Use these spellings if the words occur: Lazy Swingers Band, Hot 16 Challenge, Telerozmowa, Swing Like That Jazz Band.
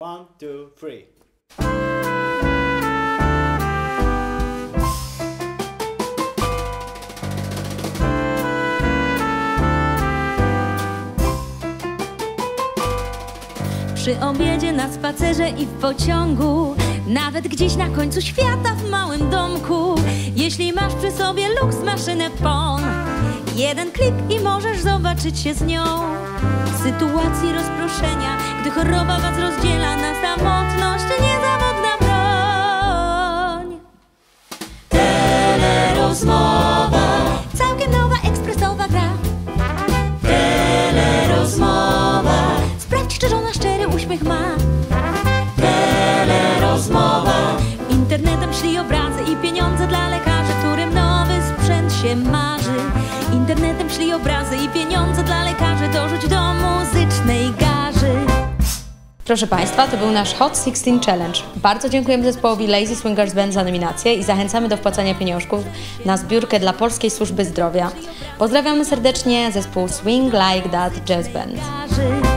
One, two, three. Przy obiedzie, na spacerze i w pociągu, nawet gdzieś na końcu świata w małym domku. Jeśli masz przy sobie luks, maszynę PON, jeden klik i możesz zobaczyć się z nią. W sytuacji rozproszenia, gdy choroba was rozdziela, na samotność niezawodna broń. Telerozmowa, całkiem nowa, ekspresowa gra. Telerozmowa, sprawdź, czy żona szczery uśmiech ma. Telerozmowa, internetem szli obrazy i pieniądze dla lekarzy, którym nowy sprzęt się marzy. Internetem szli obrazy i pieniądze dla lekarzy, dorzuć do muzycznej garzy. Proszę Państwa, to był nasz Hot 16 Challenge. Bardzo dziękujemy zespołowi Lazy Swingers Band za nominację i zachęcamy do wpłacania pieniążków na zbiórkę dla Polskiej Służby Zdrowia. Pozdrawiamy serdecznie zespół Swing Like That Jazz Band.